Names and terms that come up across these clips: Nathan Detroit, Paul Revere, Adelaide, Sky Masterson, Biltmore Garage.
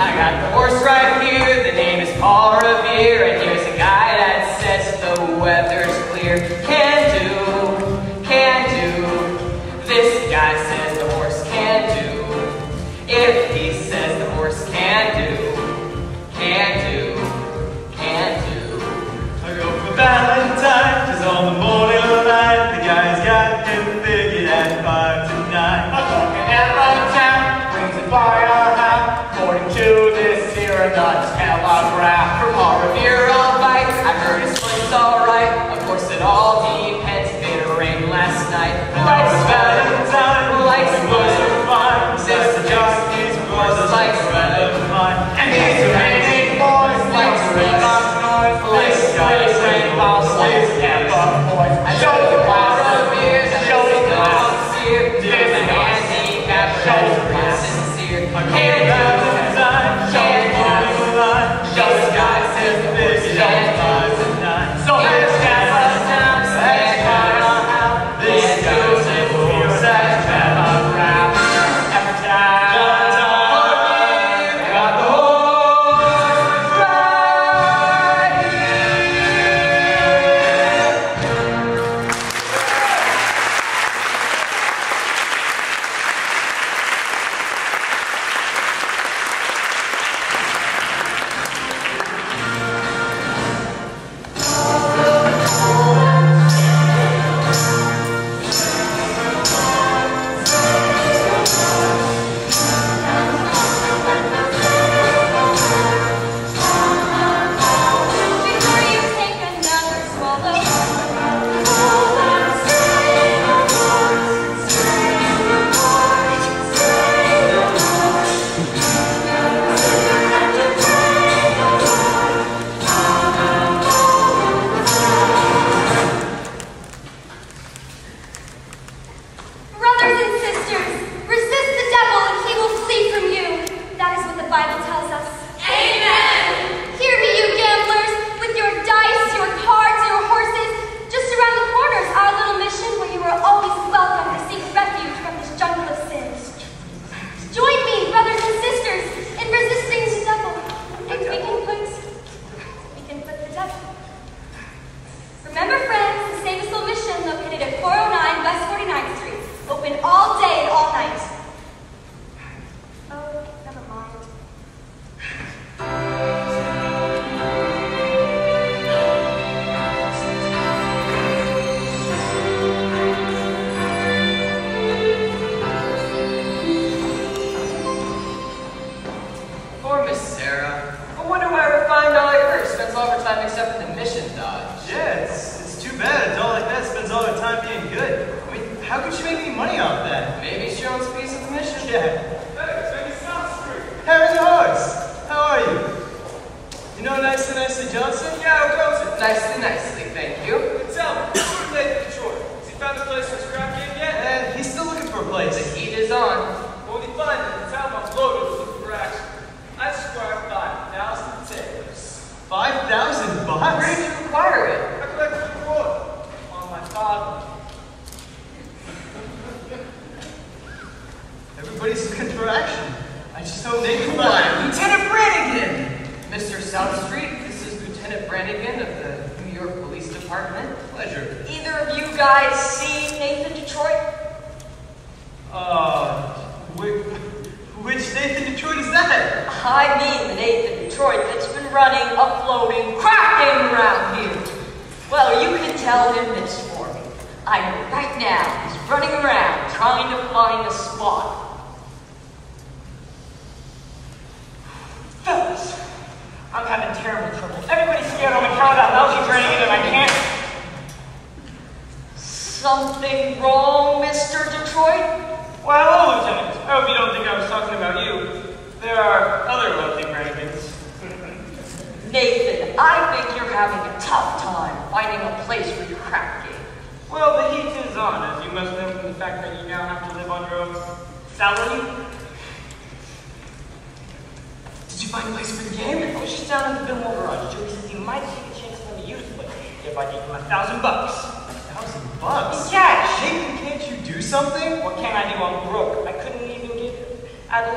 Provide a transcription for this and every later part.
I got the horse right here, the name is Paul Revere, and here's a guy that says the weather's clear. Can do, this guy says the horse can do. If he says the horse can do, can do. I go for Valentine, just on the morning of the night, the guy's got him figured at 5 to 9. I'm talking at right time, brings it by our house. According to this here nuts telegraph from Paul Revere, all right. I've heard his foot's alright. Of course it all depends. Did it rain last night? Lights Valentine, lights was a fine. Says the justice was lights Valentine. And these amazing boys, lights Valentine, lights guys, and balls, lights and boys. I showed the Paul Revere's, I showed the Paul Seer, the handicap, I sincere. Can't Adelaide,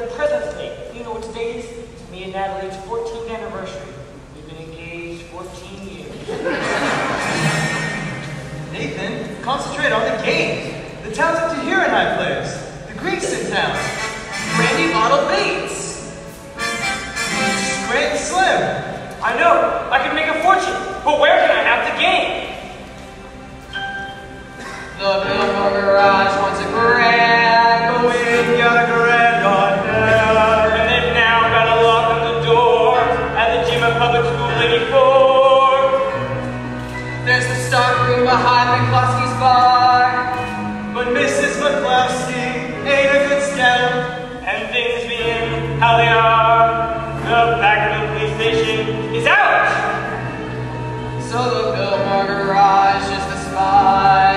the present state. You know what today is? being Adelaide's 14th anniversary. We've been engaged 14 years. Nathan, concentrate on the games. The town's up to here and I players. The Greeks in town. Randy Bottle Bates. Grant Slim. I know, I can make a fortune, but where can I have the game? The Biltmore Garage wants a grand, but we ain't got a grand on now. And they've now got a lock on the door at the gym of public school 84. There's the stock room behind McCloskey's bar, but Mrs. McCloskey ain't a good scout. And things being how they are, the back of the police station is out. So the Biltmore Garage is the spy.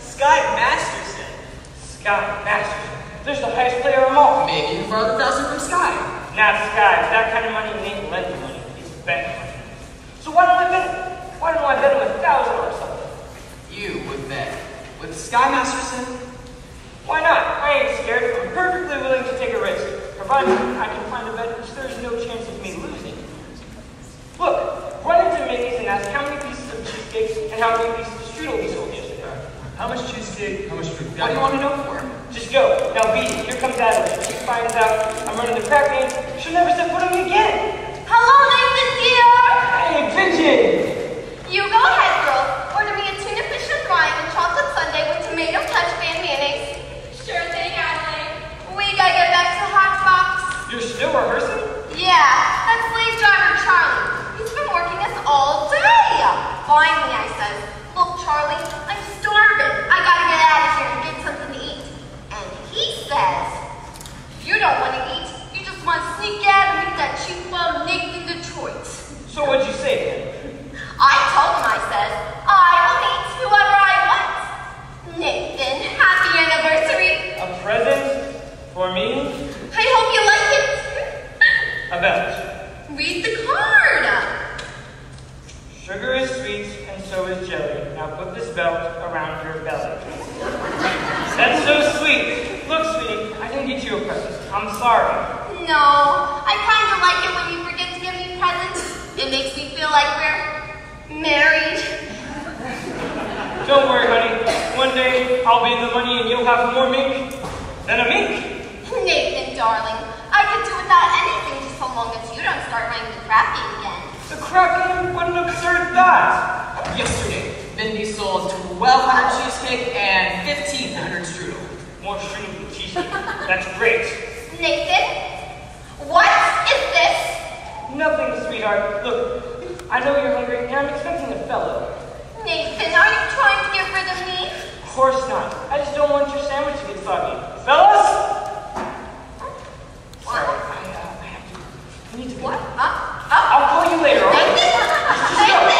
Sky Masterson. Sky Masterson. There's the highest player of all. Maybe you borrowed $1,000 from Sky. Not Sky. That kind of money ain't lending money. It's bet money. So why don't I bet him? Why don't I bet him $1,000 or something? You would bet with Sky Masterson? Why not? I ain't scared. I'm perfectly willing to take a risk, provided I can find a bet which there's no chance of me losing. Look, run into Mickey's and ask how many pieces of cheesecakes and how many pieces of strudel we sold. How much cheesecake? How much fruit? What do you want to know for? Just go. Now beat it. Here comes Adelaide. She finds out I'm running the crap game. She'll never set foot on me again. Hello, Nathan dear. Hey, pigeon. You go ahead, girl. Order me a tuna fish and frying and chocolate sundae with tomato ketchup and mayonnaise. Sure thing, Adelaide. We gotta get back to the hot box. You're still rehearsing? Yeah. That's slave driver Charlie. He's been working us all day. Find me, I said. Look, Charlie. I gotta get out of here and get something to eat. And he says, you don't want to eat. You just want to sneak out and eat that cheap bum Nathan Detroit. So what'd you say then? I told him, I said, I will eat whoever I want. Nathan, happy anniversary. A present for me? I hope you like it. About. Read the card. Sugar is sweet and so is jelly. Now put this belt around your belly. That's so sweet. Look, sweetie, I didn't get you a present. I'm sorry. No, I kind of like it when you forget to give me presents. It makes me feel like we're married. Don't worry, honey. One day, I'll be in the money and you'll have more mink than a mink. Nathan, darling, I could do without anything just so long as you don't start running the crap game again. The crap game? What an absurd thought. Yesterday, Mindy sold 1,200 cheesecake and 1,500 strudel. More strudel than cheesecake. That's great. Nathan, what is this? Nothing, sweetheart. Look, I know you're hungry, and I'm expecting a fellow. Nathan, are you trying to get rid of me? Of course not. I just don't want your sandwich to get soggy. Fellas? What? Sorry, I have to. I need to. What? I'll call you later. Nathan? Right? Nathan!